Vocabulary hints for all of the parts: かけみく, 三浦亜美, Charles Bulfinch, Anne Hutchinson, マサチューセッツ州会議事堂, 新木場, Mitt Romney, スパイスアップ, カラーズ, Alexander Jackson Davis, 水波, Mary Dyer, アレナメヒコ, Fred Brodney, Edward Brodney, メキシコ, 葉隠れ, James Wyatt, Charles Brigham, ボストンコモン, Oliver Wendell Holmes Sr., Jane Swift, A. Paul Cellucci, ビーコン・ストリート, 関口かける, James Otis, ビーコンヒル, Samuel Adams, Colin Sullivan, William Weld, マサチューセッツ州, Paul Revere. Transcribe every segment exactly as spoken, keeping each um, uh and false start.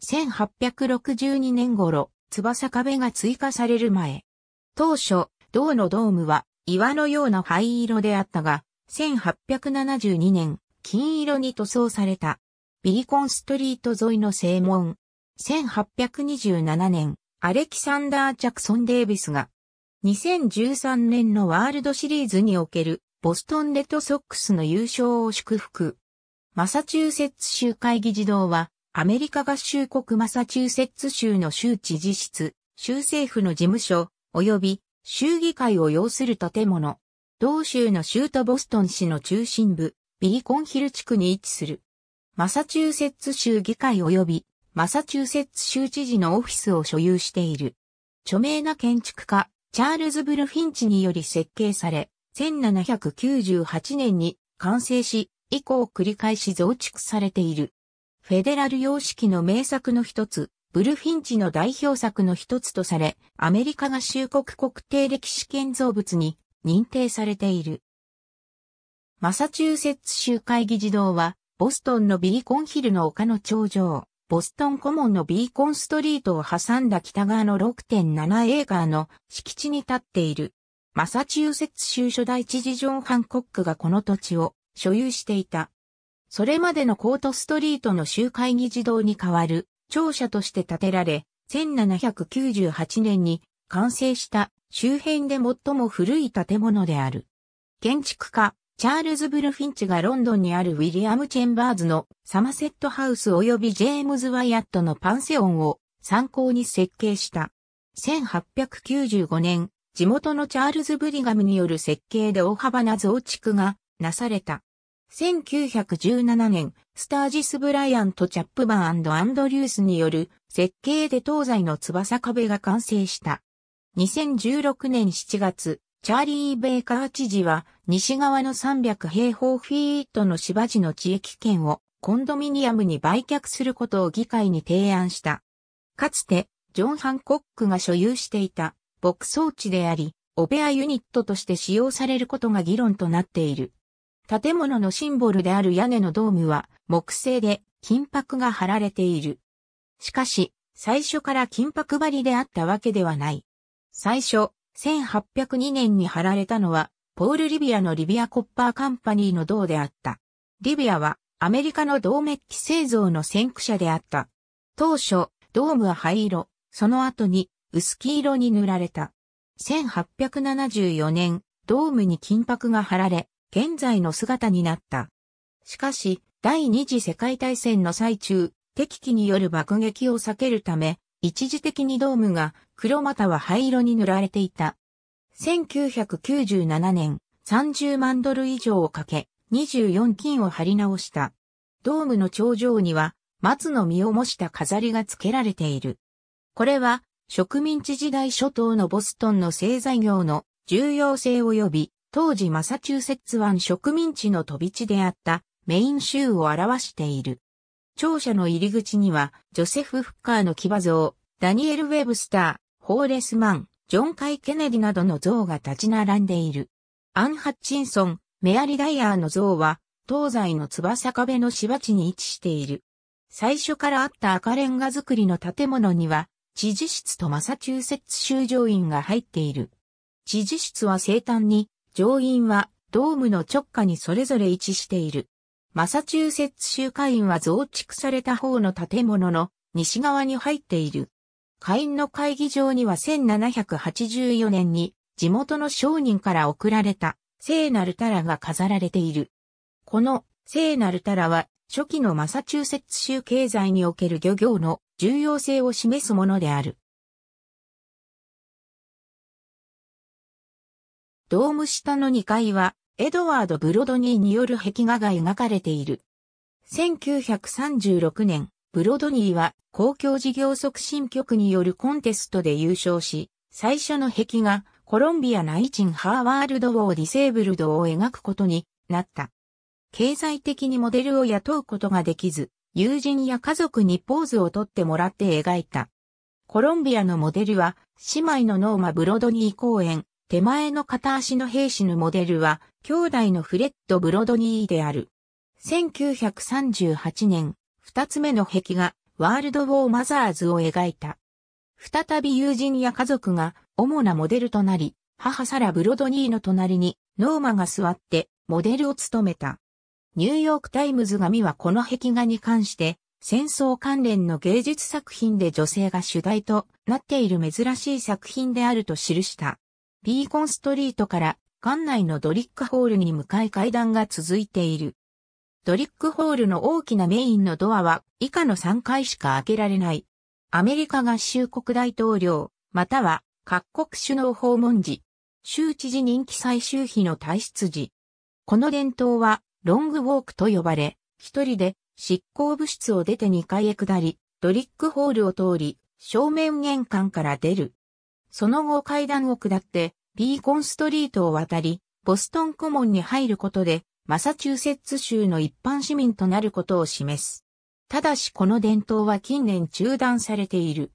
せんはっぴゃくろくじゅうにねん頃、翼壁が追加される前。当初、銅のドームは岩のような灰色であったが、せんはっぴゃくななじゅうにねん、金色に塗装された。ビリコンストリート沿いの正門。せんはっぴゃくにじゅうななねん、アレキサンダー・ジャクソン・デイビスが、にせんじゅうさんねんのワールドシリーズにおけるボストンレッドソックスの優勝を祝福。マサチューセッツ州会議事堂は、アメリカ合衆国マサチューセッツ州の州知事室、州政府の事務所、及び州議会を擁する建物。同州の州都ボストン市の中心部、ビリコンヒル地区に位置する。マサチューセッツ州議会及びマサチューセッツ州知事のオフィスを所有している。著名な建築家、チャールズ・ブルフィンチにより設計され、せんななひゃくきゅうじゅうはちねんに完成し、以降繰り返し増築されている。フェデラル様式の名作の一つ、ブルフィンチの代表作の一つとされ、アメリカ合衆国国定歴史建造物に認定されている。マサチューセッツ州会議事堂は、ボストンのビリコンヒルの丘の頂上、ボストンコモンのビーコンストリートを挟んだ北側の ろくてんななエーカーの敷地に立っている。マサチューセッツ州初代知事ジョン・ハンコックがこの土地を所有していた。それまでのコートストリートの州会議事堂に代わる庁舎として建てられ、せんななひゃくきゅうじゅうはちねんに完成した周辺で最も古い建物である。建築家、チャールズ・ブルフィンチがロンドンにあるウィリアム・チェンバーズのサマセットハウス及びジェームズ・ワイアットのパンセオンを参考に設計した。せんはっぴゃくきゅうじゅうごねん、地元のチャールズ・ブリガムによる設計で大幅な増築がなされた。せんきゅうひゃくじゅうななねん、スタージス・ブライアンとチャップバーン&アンドリュースによる設計で東西の翼壁が完成した。にせんじゅうろくねんしちがつ、チャーリー・ベイカー知事は西側のさんびゃくへいほうフィートの芝地の地域圏をコンドミニアムに売却することを議会に提案した。かつて、ジョン・ハンコックが所有していた牧草地であり、オペアユニットとして使用されることが議論となっている。建物のシンボルである屋根のドームは木製で金箔が貼られている。しかし、最初から金箔張りであったわけではない。最初、せんはっぴゃくにねんに貼られたのは、ポール・リビアのリビア・コッパー・カンパニーの銅であった。リビアはアメリカの銅メッキ製造の先駆者であった。当初、ドームは灰色、その後に薄黄色に塗られた。せんはっぴゃくななじゅうよねん、ドームに金箔が貼られ、現在の姿になった。しかし、第二次世界大戦の最中、敵機による爆撃を避けるため、一時的にドームが黒または灰色に塗られていた。せんきゅうひゃくきゅうじゅうななねん、さんじゅうまんドル以上をかけ、にじゅうよんきんを貼り直した。ドームの頂上には、松の実を模した飾りが付けられている。これは、植民地時代初頭のボストンの製材業の重要性及び、当時マサチューセッツ湾植民地の飛び地であったメイン州を表している。庁舎の入り口にはジョセフ・フッカーの騎馬像、ダニエル・ウェブスター、ホーレス・マン、ジョン・カイ・ケネディなどの像が立ち並んでいる。アン・ハッチンソン、メアリ・ダイヤーの像は東西の翼壁の芝地に位置している。最初からあった赤レンガ造りの建物には知事室とマサチューセッツ州上院が入っている。知事室は西端に、上院はドームの直下にそれぞれ位置している。マサチューセッツ州下院は増築された方の建物の西側に入っている。下院の会議場にはせんななひゃくはちじゅうよねんに地元の商人から贈られた聖なるタラが飾られている。この聖なるタラは初期のマサチューセッツ州経済における漁業の重要性を示すものである。ドーム下のにかいは、エドワード・ブロドニーによる壁画が描かれている。せんきゅうひゃくさんじゅうろくねん、ブロドニーは公共事業促進局によるコンテストで優勝し、最初の壁画、コロンビア・ナイチンハーワールド・ウォー・ディセーブルドを描くことになった。経済的にモデルを雇うことができず、友人や家族にポーズをとってもらって描いた。コロンビアのモデルは、姉妹のノーマ・ブロドニー公園、手前の片足の兵士のモデルは、兄弟のフレッド・ブロドニーである。せんきゅうひゃくさんじゅうはちねん、二つ目の壁画、ワールド・ウォー・マザーズを描いた。再び友人や家族が主なモデルとなり、母サラ・ブロドニーの隣にノーマが座ってモデルを務めた。ニューヨークタイムズ紙はこの壁画に関して、戦争関連の芸術作品で女性が主題となっている珍しい作品であると記した。ビーコンストリートから館内のドリックホールに向かい階段が続いている。ドリックホールの大きなメインのドアは以下のさんかいしか開けられない。アメリカ合衆国大統領、または各国首脳訪問時、州知事任期最終日の退出時。この伝統はロングウォークと呼ばれ、一人で執行部室を出てにかいへ下り、ドリックホールを通り、正面玄関から出る。その後階段を下って、ビーコンストリートを渡り、ボストンコモンに入ることで、マサチューセッツ州の一般市民となることを示す。ただしこの伝統は近年中断されている。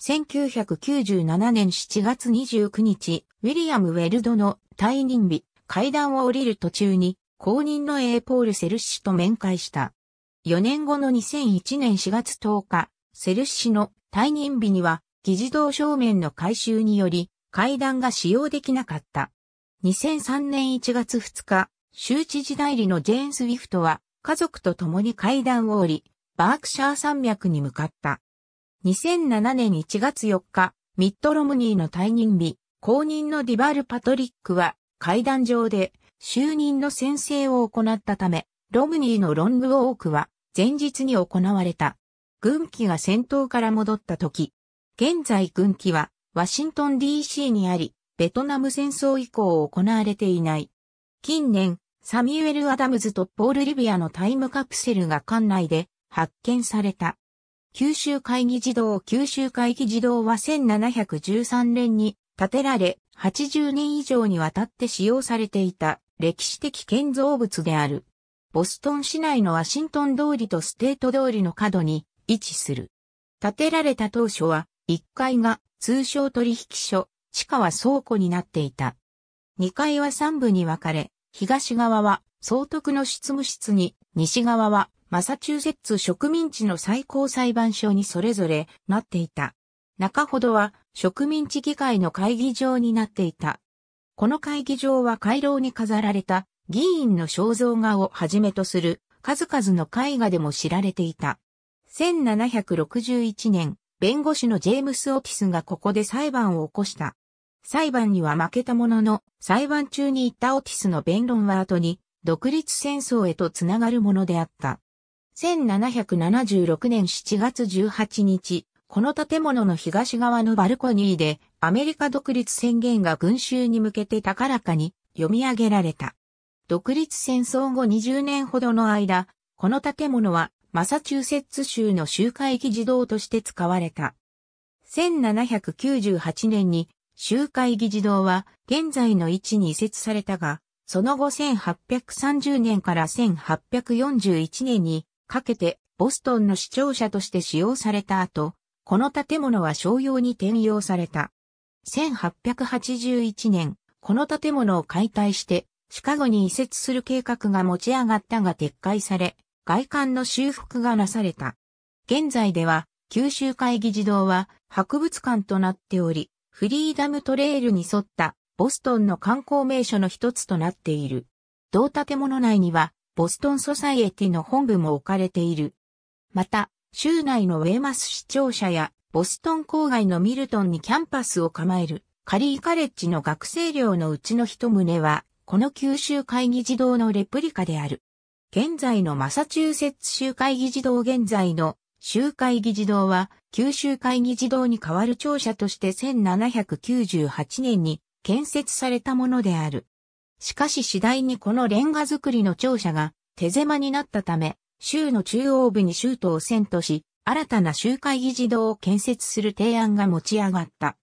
せんきゅうひゃくきゅうじゅうななねんしちがつにじゅうくにち、ウィリアム・ウェルドの退任日、階段を降りる途中に、後任のA・ポール・セルシ氏と面会した。よねんごのにせんいちねんしがつとおか、セルシ氏の退任日には、議事堂正面の改修により、階段が使用できなかった。にせんさんねんいちがつふつか、州知事代理のジェーン・スウィフトは家族と共に階段を降り、バークシャー山脈に向かった。にせんななねんいちがつよっか、ミット・ロムニーの退任日、後任のディバル・パトリックは階段上で就任の宣誓を行ったため、ロムニーのロングウォークは前日に行われた。軍旗が戦闘から戻った時、現在軍旗はワシントン ディーシー にあり、ベトナム戦争以降行われていない。近年、サミュエル・アダムズとポール・リビアのタイムカプセルが館内で発見された。九州会議事堂九州会議事堂はせんななひゃくじゅうさんねんに建てられ、はちじゅうねんいじょうにわたって使用されていた歴史的建造物である。ボストン市内のワシントン通りとステート通りの角に位置する。建てられた当初は、いっかいが通商取引所、地下は倉庫になっていた。にかいはさんぶに分かれ、東側は総督の執務室に、西側はマサチューセッツ植民地の最高裁判所にそれぞれなっていた。中ほどは植民地議会の会議場になっていた。この会議場は回廊に飾られた議員の肖像画をはじめとする数々の絵画でも知られていた。せんななひゃくろくじゅういちねん、弁護士のジェームス・オティスがここで裁判を起こした。裁判には負けたものの、裁判中に言ったオティスの弁論は後に、独立戦争へとつながるものであった。せんななひゃくななじゅうろくねんしちがつじゅうはちにち、この建物の東側のバルコニーで、アメリカ独立宣言が群衆に向けて高らかに読み上げられた。独立戦争後にじゅうねんほどの間、この建物はマサチューセッツ州の州会議事堂として使われた。せんななひゃくきゅうじゅうはちねんに、州会議事堂は現在の位置に移設されたが、その後せんはっぴゃくさんじゅうねんからせんはっぴゃくよんじゅういちねんにかけてボストンの市庁舎として使用された後、この建物は商用に転用された。せんはっぴゃくはちじゅういちねん、この建物を解体してシカゴに移設する計画が持ち上がったが撤回され、外観の修復がなされた。現在では九州会議事堂は博物館となっており、フリーダムトレイルに沿ったボストンの観光名所の一つとなっている。同建物内にはボストンソサイエティの本部も置かれている。また、州内のウェーマス市庁舎やボストン郊外のミルトンにキャンパスを構えるカリーカレッジの学生寮のうちの一棟はこの九州会議事堂のレプリカである。現在のマサチューセッツ州会議事堂現在の州会議事堂は九州会議事堂に代わる庁舎としてせんななひゃくきゅうじゅうはちねんに建設されたものである。しかし次第にこのレンガ造りの庁舎が手狭になったため、州の中央部に州都を遷都し、新たな州会議事堂を建設する提案が持ち上がった。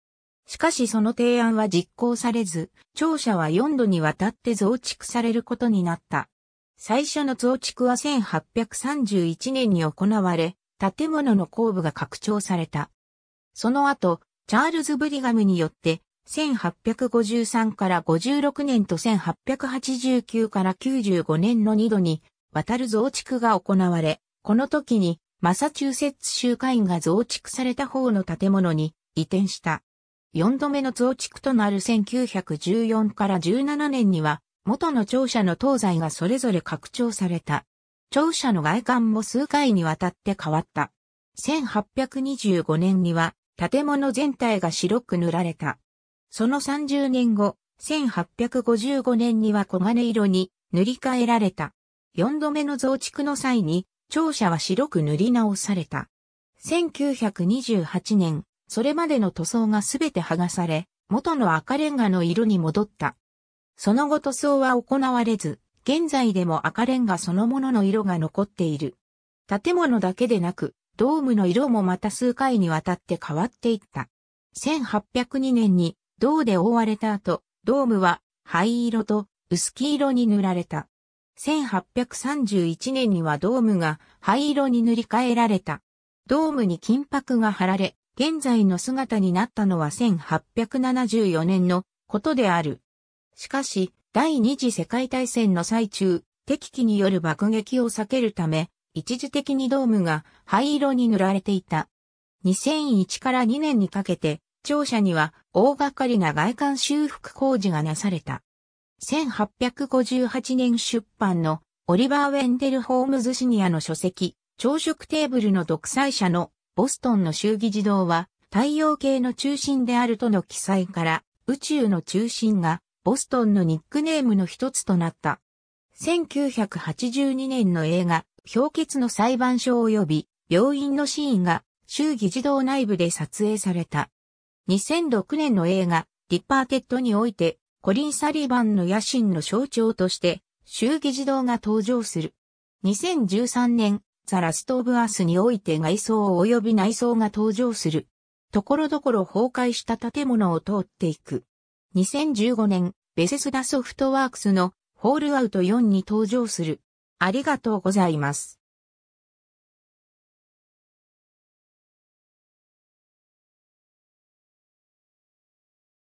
しかしその提案は実行されず、庁舎はよんどにわたって増築されることになった。最初の増築はせんはっぴゃくさんじゅういちねんに行われ、建物の後部が拡張された。その後、チャールズ・ブリガムによって、せんはっぴゃくごじゅうさんからごじゅうろくねんとせんはっぴゃくはちじゅうきゅうからきゅうじゅうごねんのにどにわたる増築が行われ、この時にマサチューセッツ州下院が増築された方の建物に移転した。よんどめの増築となるせんきゅうひゃくじゅうよんからじゅうななねんには、元の庁舎の東西がそれぞれ拡張された。庁舎の外観も数回にわたって変わった。せんはっぴゃくにじゅうごねんには、建物全体が白く塗られた。そのさんじゅうねんご、せんはっぴゃくごじゅうごねんには黄金色に塗り替えられた。よんどめの増築の際に、庁舎は白く塗り直された。せんきゅうひゃくにじゅうはちねん、それまでの塗装がすべて剥がされ、元の赤レンガの色に戻った。その後塗装は行われず、現在でも赤レンガそのものの色が残っている。建物だけでなく、ドームの色もまた数回にわたって変わっていった。せんはっぴゃくにねんに銅で覆われた後、ドームは灰色と薄黄色に塗られた。せんはっぴゃくさんじゅういちねんにはドームが灰色に塗り替えられた。ドームに金箔が貼られ、現在の姿になったのはせんはっぴゃくななじゅうよねんのことである。しかし、第二次世界大戦の最中、敵機による爆撃を避けるため、一時的にドームが灰色に塗られていた。にせんいちからにねんにかけて、庁舎には大掛かりな外観修復工事がなされた。せんはっぴゃくごじゅうはちねん出版のオリバー・ウェンデル・ホームズ・シニアの書籍、朝食テーブルの独裁者のボストンの州議事堂は太陽系の中心であるとの記載から、宇宙の中心がボストンのニックネームの一つとなった。せんきゅうひゃくはちじゅうにねんの映画、氷結の裁判所及び病院のシーンが州議事堂内部で撮影された。にせんろくねんの映画ディパーテッドにおいてコリン・サリバンの野心の象徴として州議事堂が登場する。にせんじゅうさんねんザ・ラスト・オブ・アスにおいて外装及び内装が登場する。ところどころ崩壊した建物を通っていく。にせんじゅうごねんベセスダソフトワークスのフォールアウトよんに登場する。ありがとうございます。